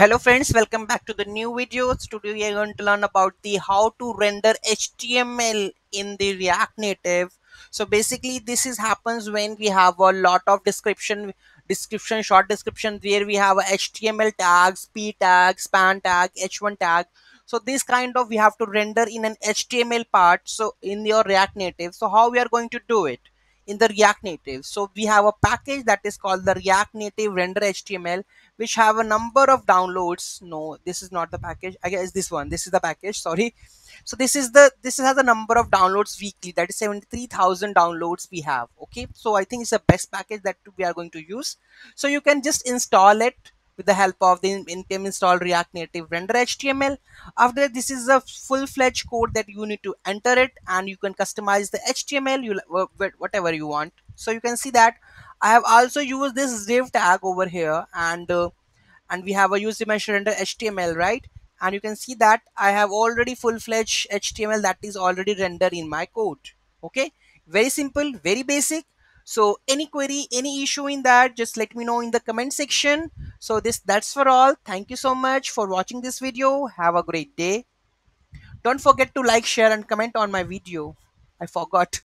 Hello friends, welcome back to the new videos. Today we are going to learn about the how to render HTML in the React Native. So basically this is happens when we have a lot of description, short description, where we have HTML tags, p tag, span tag, h1 tag. So this kind of we have to render in an HTML part, so in your React Native. So how we are going to do it in the React Native? So we have a package that is called the React Native Render HTML, which have a number of downloads. No, this is not the package. I guess this one. This is the package. Sorry. So this has a number of downloads weekly. That is 73,000 downloads we have. Okay. So I think it's the best package that we are going to use. So you can just install it with the help of the npm install React Native Render HTML. After that, this is a full-fledged code that you need to enter it, and you can customize the HTML whatever you want. So you can see that I have also used this div tag over here, and we have a use dimension render HTML, right? And you can see that I have already full-fledged HTML that is already rendered in my code. Okay, very simple, very basic. So any query, any issue in that, just let me know in the comment section. So that's for all. Thank you so much for watching this video. Have a great day. Don't forget to like, share and comment on my video. I forgot.